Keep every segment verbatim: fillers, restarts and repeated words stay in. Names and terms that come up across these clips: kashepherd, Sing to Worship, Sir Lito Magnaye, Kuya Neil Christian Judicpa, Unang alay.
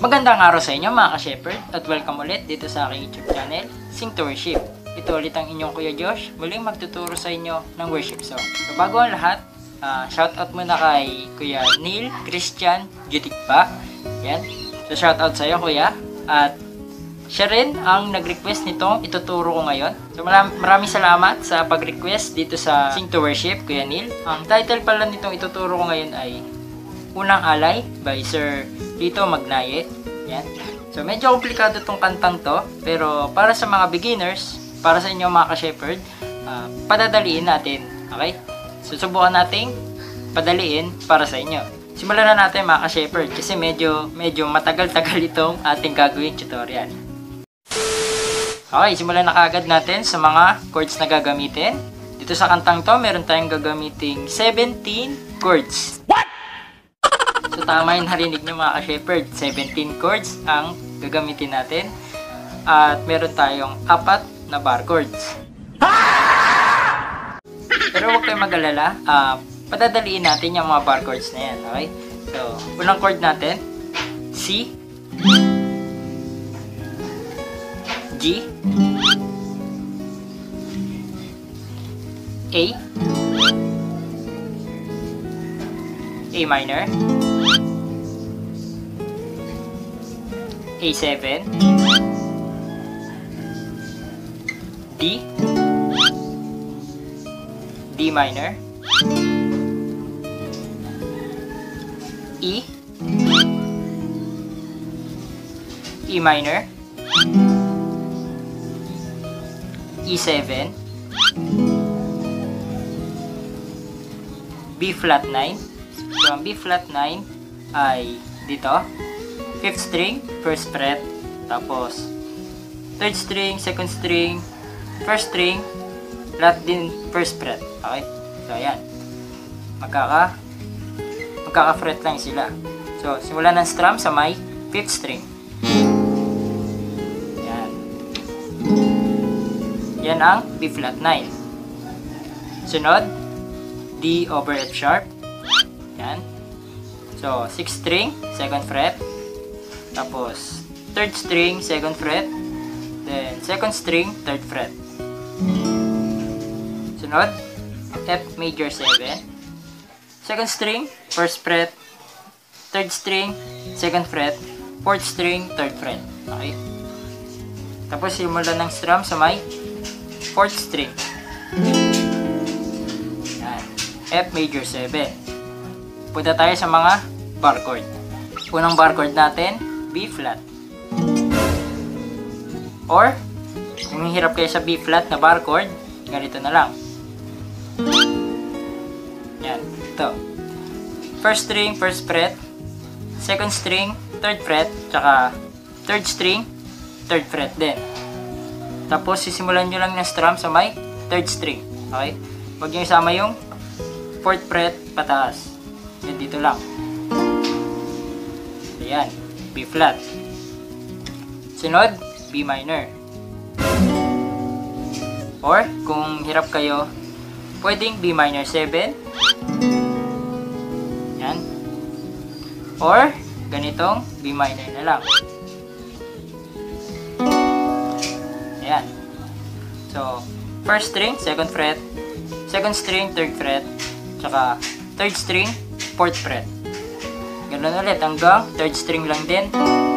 Magandang araw sa inyo mga ka-shepherd at welcome ulit dito sa aking YouTube channel, Sing to Worship. Ito ulit ang inyong Kuya Josh, muling magtuturo sa inyo ng worship song. So bago ang lahat, uh, shoutout muna kay Kuya Neil Christian Judicpa. Yan. So shoutout sa iyo Kuya. At siya rin ang nag-request nitong ituturo ko ngayon. So maram maraming salamat sa pag-request dito sa Sing to Worship, Kuya Neil. Ang title pala nitong ituturo ko ngayon ay Unang Alay by Sir Lito Magnaye. Yan. So medyo komplikado tong kantang to, pero para sa mga beginners, para sa inyo mga ka-shepherd, uh, padadaliin natin. Okay? Susubukan nating padaliin para sa inyo. Simulan na natin mga ka-shepherd kasi medyo medyo matagal-tagal itong ating gagawin tutorial. Okay, simulan na kaagad natin sa mga chords na gagamitin. Dito sa kantang to, meron tayong gagamiting seventeen chords. What? So tama yung narinig nyo mga ka-shepherd, seventeen chords ang gagamitin natin. At meron tayong apat na bar chords. Pero huwag kayong mag-alala, uh, padadaliin natin yung mga bar chords na yan, okay? So, unang chord natin, C, G, A, A minor, A seven, D, D minor, E, E minor, E seven, B flat nine. So ang B flat nine ay dito. fifth string, first fret, tapos third string, second string, first string, lahat din first fret. Okay? So, ayan. Magkaka, magkaka-fret lang sila. So, simulan ng strum sa may fifth string. Ayan. Yan ang B flat nine. Sunod, D over F sharp. Ayan. So, sixth string, second fret. Tapos, third string, second fret. Then, second string, third fret. Sunod, F major seven. Second string, first fret. Third string, second fret. Fourth string, third fret. Okay? Tapos, simulan ng strum sa may fourth string. Yan. F major seven. Punta tayo sa mga bar chord. Unang bar chord natin, B-flat. Or, kung hirap kayo sa B-flat na bar chord, ganito na lang. Yan, ito. First string, first fret. Second string, third fret. Tsaka, third string, third fret din. Tapos, sisimulan nyo lang ng strum sa may third string. Okay? Huwag nyo isama yung fourth fret pataas. Yan, dito lang. Ayan. B flat. Sunod, B minor. Or, kung hirap kayo, pwedeng B minor seven. Yan. Or, ganitong B minor na lang. Ayan. So, first string, second fret. Second string, third fret. Tsaka, third string, fourth fret. Ganun ulit hanggang third string lang din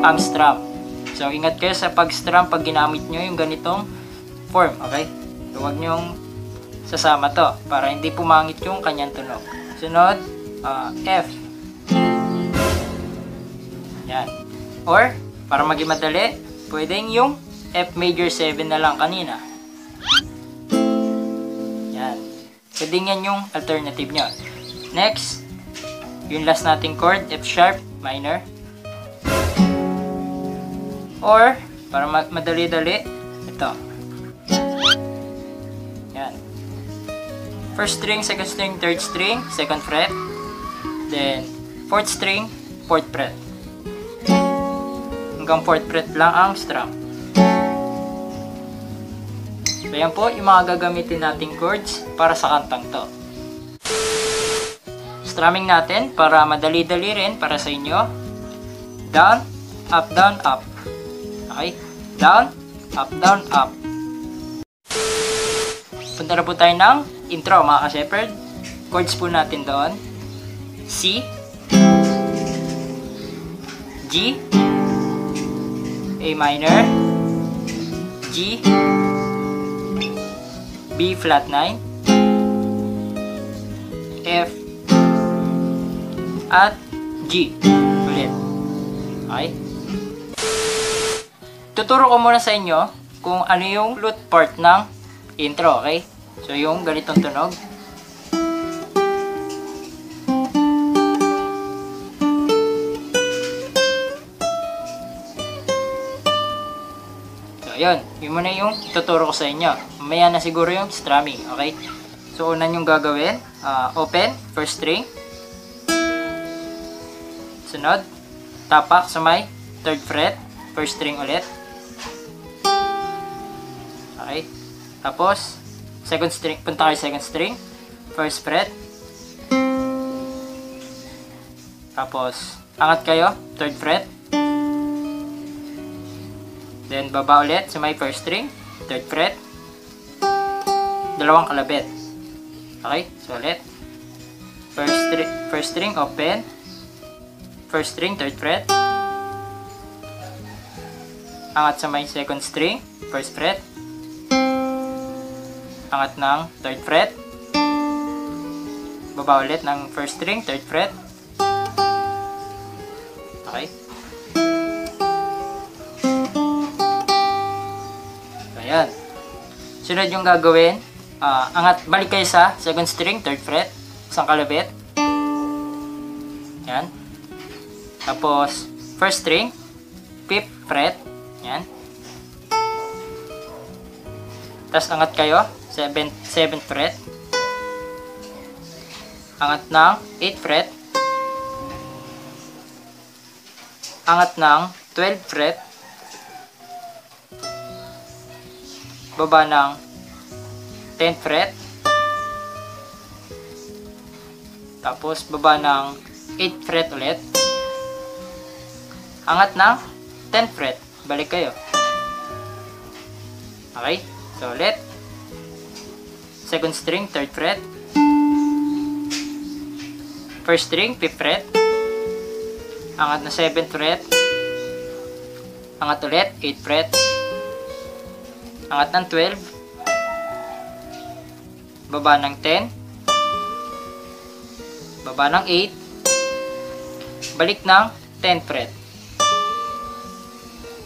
ang strum. So, ingat kayo sa pag-strum pag ginamit nyo yung ganitong form. Okay? So, huwag nyong sasama to para hindi pumangit yung kanyang tunog. Sunod, uh, F. Yan. Or, para maging madali, pwedeng yung F major seven na lang kanina. Yan. Pwedeng yan yung alternative nyo. Next, yung last nating chord, F sharp minor. Or, para madali-dali, ito. Yan. First string, second string, third string, second fret. Then, fourth string, fourth fret. Hanggang fourth fret lang ang strum. So, yan po yung mga gagamitin nating chords para sa kantang to. Strumming natin para madali-dali rin para sa inyo. down, up, down, up. Okay, down, up, down, up. Punta na po tayo ng intro mga ka-shepherd. Chords po natin doon: C, G, A minor, G, B flat nine, F, at G ulit. Okay? Tuturo ko muna sa inyo kung ano yung root part ng intro, okay? So yung ganitong tunog. Yun, yun muna yung tuturo ko sa inyo. Mamaya na siguro yung strumming, okay? So, unan yung gagawin. Uh, open, first string. Sunod, tapak sa may third fret, first string ulit. Okay? Tapos, second string, punta kayo second string, first fret. Tapos, angat kayo, third fret. Then, baba ulit sa may first string, third fret, dalawang kalabit. Okay? So, ulit. First, first string, open. First string, third fret. Angat sa may second string, first fret. Angat ng third fret. Baba ulit ng first string, third fret. Okay? Ayan. Sunod yung gagawin, uh, angat, balik kayo sa second string, third fret, isang kalabit. Ayan. Tapos, first string, fifth fret. Ayan. Tapos, angat kayo, seventh, seventh fret. Angat ng eighth fret. Angat ng twelfth fret. Baba ng tenth fret. Tapos, baba ng eighth fret ulit. Angat ng tenth fret. Balik kayo. Okay? So, ulit. Second string, third fret. First string, fifth fret. Angat na seventh fret. Angat ulit, eighth fret. Angat ng twelve. Baba ng ten. Baba ng eight. Balik ng tenth fret.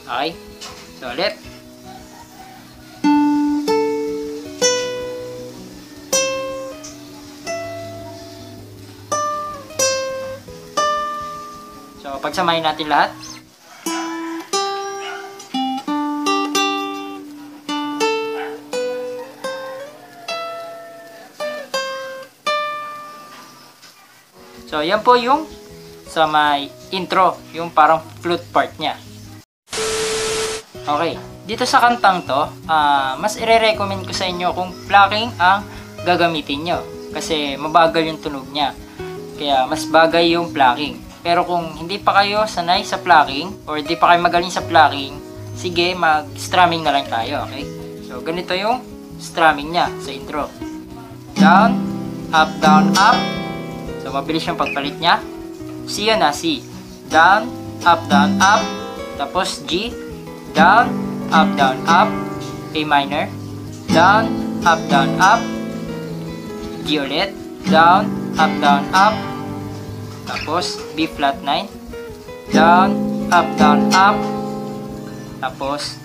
Okay. So, ulit. So, pagsamahin natin lahat. So, yan po yung sa may intro, yung parang flute part niya. Okay, dito sa kantang to, uh, mas i-recommend ko sa inyo kung plucking ang gagamitin nyo. Kasi mabagal yung tunog niya. Kaya mas bagay yung plucking. Pero kung hindi pa kayo sanay sa plucking, or hindi pa kayo magaling sa plucking, sige, mag-strumming na lang tayo, okay? So, ganito yung strumming niya sa intro. Down, up, down, up. So, mabilis yung pagpalit niya. C yun na, C. Down, up, down, up. Tapos G. Down, up, down, up. A minor. Down, up, down, up. G ulit. Down, up, down, up. Tapos B flat nine. Down, up, down, up. Tapos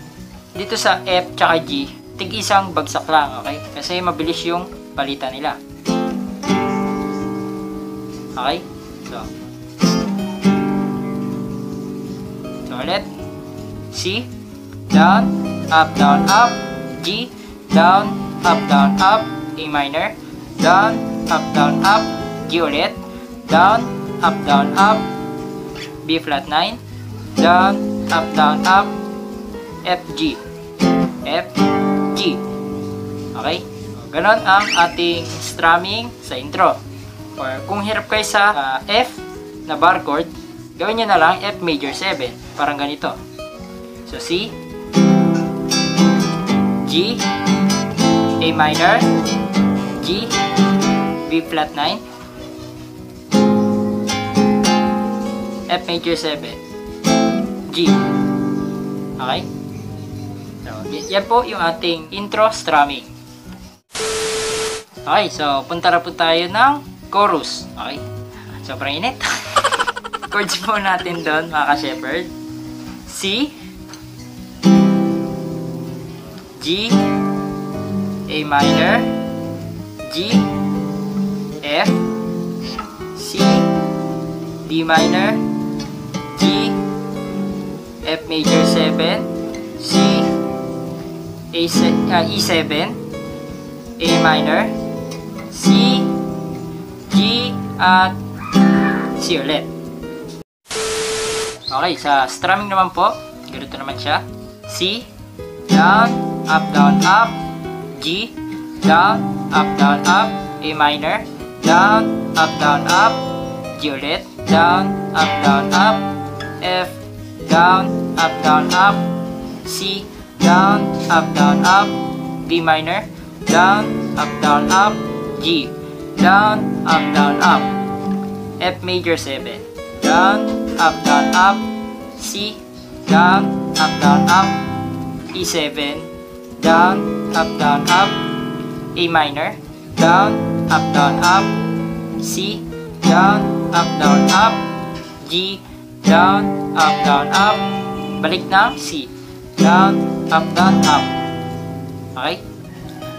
dito sa F tsaka G, tig-isang bagsak lang, okay? Kasi mabilis yung palitan nila. Okay? So. So, ulit. C. Down, up, down, up. G. Down, up, down, up. A minor. Down, up, down, up. G ulit. Down, up, down, up. B flat nine. Down, up, down, up. F, G. F, G. Okay? So, ganon ang ating strumming sa intro. Or kung hirap kayo sa uh, F na bar chord, Gawin nyo na lang F major seven. Parang ganito. So C, G, A minor, G, B flat nine, F major seven, G. Okay? So, yan po yung ating intro strumming. Okay, so punta na po tayo ng chorus. Okay? Sobrang init. Chords po natin doon, mga ka-shepherd. C, G, A minor, G, F, C, D minor, G, F major seven, C, A, uh, E seven, A minor, C, G, at C ulit. Okay, sa strumming naman po, ganito naman siya. C, down, up, down, up. G, down, up, down, up. A minor, down, up, down, up. G ulit, down, up, down, up. F, down, up, down, up. C, down, up, down, up. D minor, down, up, down, up. G, down, up, down, up. F major seven, down, up, down, up. C, down, up, down, up. E seven, down, up, down, up. A minor, down, up, down, up. C, down, up, down, up. G, down, up, down, up. Balik na C, down, up, down, up. Okay?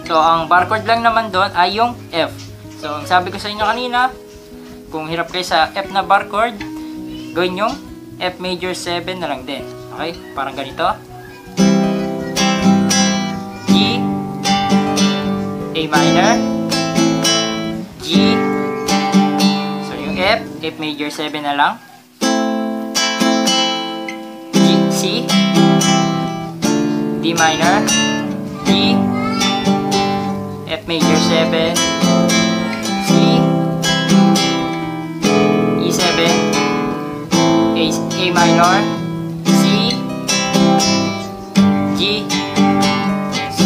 So, ang bar chord lang naman doon ay yung F. So, ang sabi ko sa inyo kanina, kung hirap kayo sa F na bar chord, gawin yung F major seven na lang din. Okay? Parang ganito. G, A minor, G. So yung F, F major seven na lang. G, C, D minor, G, F major seven, C, E seven, A minor, C, G, C.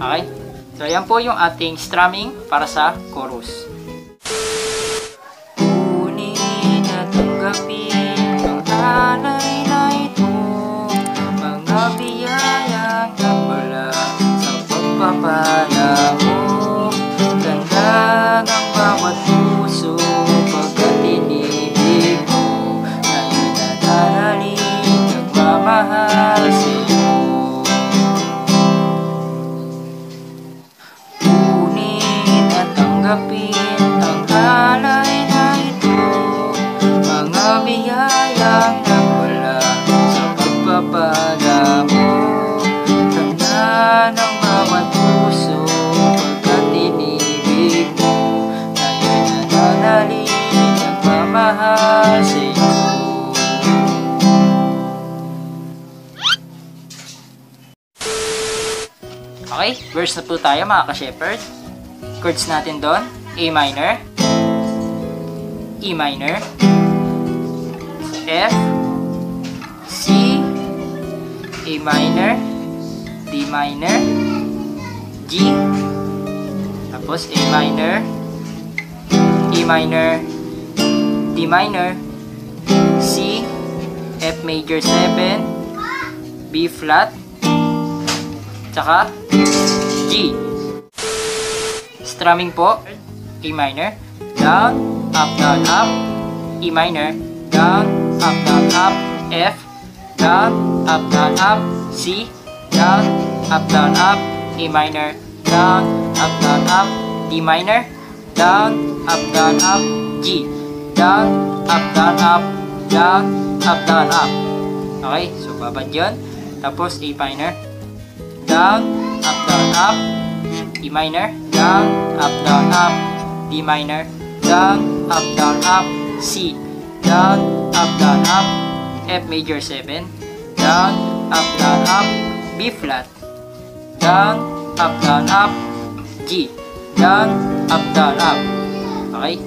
Okay? So, ayan po yung ating strumming para sa chorus. Kunin at tanggapin ang tanay na ito, mga biyayang kapala sa pagpapalao. Ganda ng bawat puso pagkat ini mahal sa'yo. Ngunit at tanggapin ang halay na ito, mga biyayang nagmula sa pagpapala mo. Tanda ng bawat puso pagkat inibig mo, ngayon nananalig nagmamahal sa'yo. Okay, verse na po tayo mga ka-shepherd. Chords natin doon, A minor, E minor, F, C, A minor, D minor, G, tapos A minor, E minor, D minor, C, F major seven, B flat, tsaka G. Strumming po, A minor, down, up, down, up. E minor, down, up, down, up. F, down, up, down, up. C, down, up, down, up. A minor, down, up, down, up. D minor, down, up, down, up. G, down, up, down, up. Down, up, down, up. Okay, so babad yun. Tapos A minor, down, up, down, up. E minor, down, up, down, up. D minor, down, up, down, up. C, down, up, down, up. F major seven, down, up, down, up. B flat, down, up, down, up. G, down, up, down, up. Okay?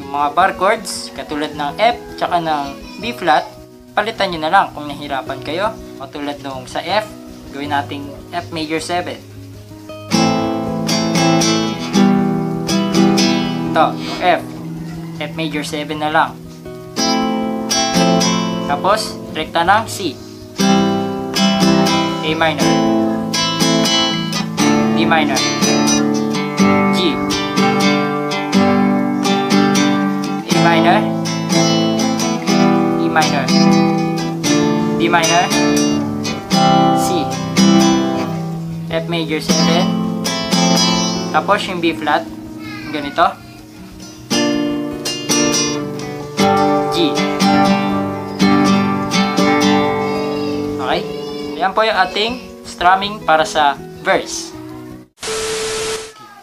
Yung mga bar chords katulad ng F tsaka ng B flat, palitan nyo na lang kung nahirapan kayo. Katulad nung sa F, gawin nating F major seven. Ito, yung F, F major seven na lang. Tapos, rekta ng C, A minor, D minor, G, A minor, E minor, D minor, C, F major seven, tapos yung B flat, ganito, G. Okay, yan po yung ating strumming para sa verse.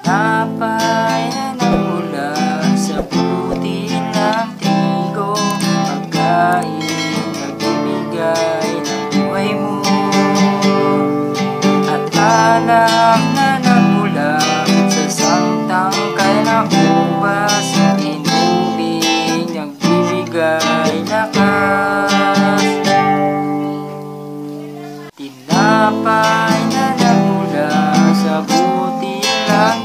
Tinapay na ng ulan sa puti ng tigo, pagkain nagbibigay ng buhay mo, at alam na ng ulan sa sangtang kay na ubas, inubig nagbibigay lakas. Tinapay na ng ulan sa puti ng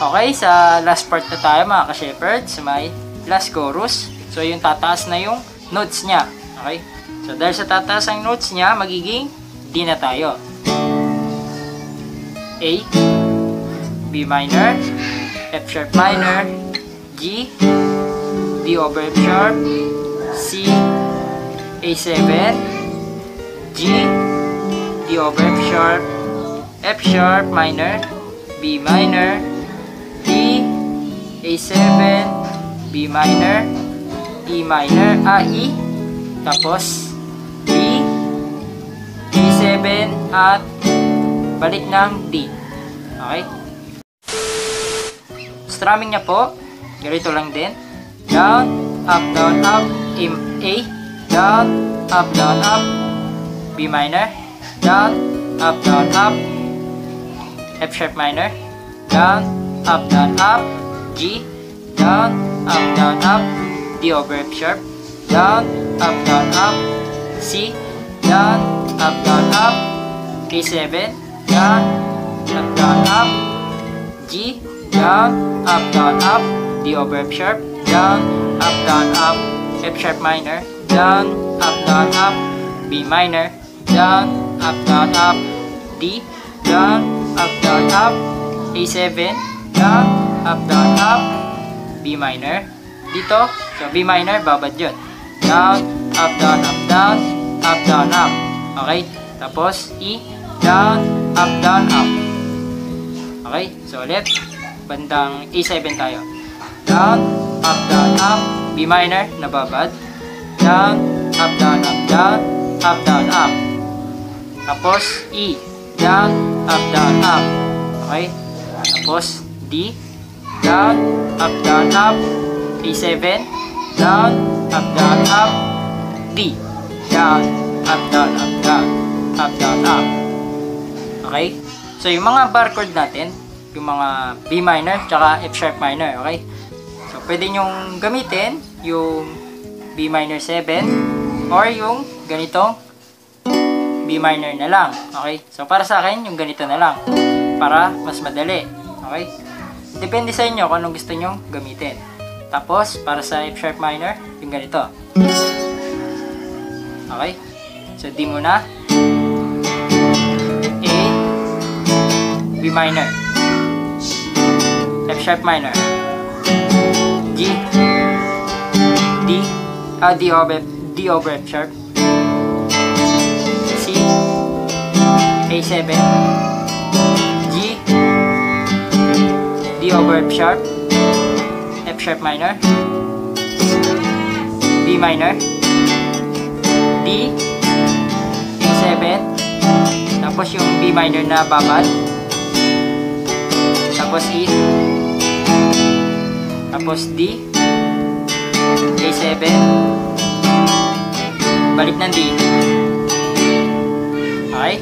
okay, sa last part na tayo mga ka-shepherd, sa may last chorus. So yung tataas na yung notes niya. Okay? So dahil sa tataas ang notes niya, magiging D na tayo. A, B minor, F sharp minor, G, D over F sharp, C, A seven, G, D over F sharp, F sharp minor, B minor, D, A seven, B minor, E minor, A, E, tapos D, A seven, at balik ng D. Okay? Strumming niya po, ganito lang din. Down, up, down, up, A, down, up, down, up, B minor, down, up, down, up, F sharp minor, down, up, down, up, G, down, up, down, up, D over F sharp, down, up, down, up, C, down, up, down, up, A seven, down, up, down, up, G, down, up, down, up, D over F sharp, down, up, down, up, F sharp minor, down, up, down, up, B minor, down, up, down, up, D, down, up, down, up, A seven, down, up, down, up, B minor, dito, so B minor, babad yun, down, up, down, up, down, up, down, up, okay, tapos E, down, up, down, up, okay, so ulit, bandang A seven tayo, down, up, down, up, B minor, nababad, down, up, down, up, down, up, down, up, tapos E, down, up, down, up, okay, tapos D, down, up, down, up, A seven, down, up, down, up, D, down, up, down, up, down, up, down, up. Okay? So, yung mga bar chord natin, yung mga B minor, tsaka F sharp minor, okay? So, pwede nyong gamitin yung B minor seven or yung ganitong B minor na lang, okay? So, para sa akin, yung ganito na lang, para mas madali, okay? Depende sa inyo kung anong gusto nyo gamitin. Tapos, para sa F sharp minor, yung ganito. Okay? So, D muna. A, B minor, F sharp minor, G, D, ah, D over, D over F sharp, C, A seven, G, D over F sharp, F sharp minor, B minor, D, A seven, Tapos yung B minor na babad. Tapos E. Tapos D. A seven. Balik ng D. Okay.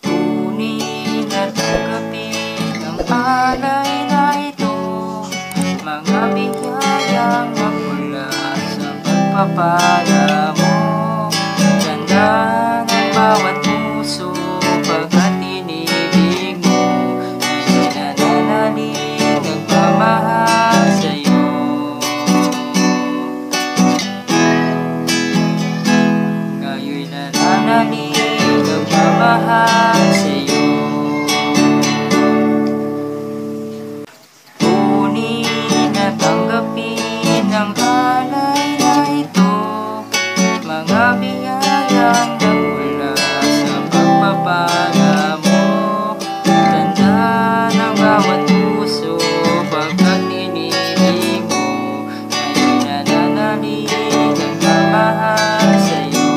Tunin at agapin ang alay na ito, mga biyayang magmula sa pagpapala mo. Tandaan ang bawat puso pagkat inibig mo, hindi na nanalig ang pamahal sa'yo. Ngayon na nanalig ang pamahal sa'yo. Kunin at tanggapin ang alay na ito, mga biyayang nagmula sa pagpapala mo. Tandaan ang bawat puso pagkat inibig mo, ngayon na nanalig ang pamahal sa'yo.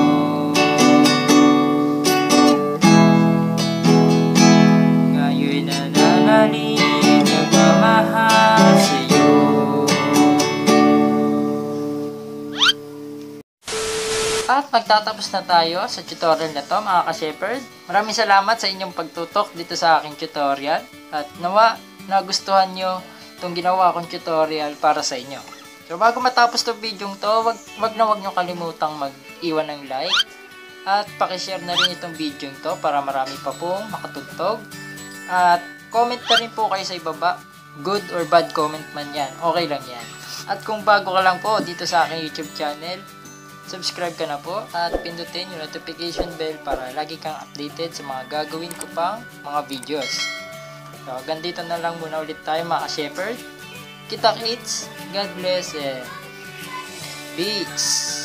Ngayon na nanalig ang pamahal sa'yo. At magtatapos na tayo sa tutorial na to, mga ka-shepherd. Maraming salamat sa inyong pagtutok dito sa aking tutorial. At nawa nagustuhan nyo itong ginawa kong tutorial para sa inyo. So bago matapos itong video to, wag, wag na wag nyo kalimutang mag-iwan ng like. At pakishare na rin itong video to para marami pa pong makatugtog. At comment na rin po kayo sa ibaba. Good or bad comment man yan. Okay lang yan. At kung bago ka lang po dito sa aking YouTube channel, subscribe ka na po at pindutin yung notification bell para lagi kang updated sa mga gagawin ko pang mga videos. So, ganito na lang muna ulit tayo, mga shepherd. Kita-kits, God bless, eh. Peace!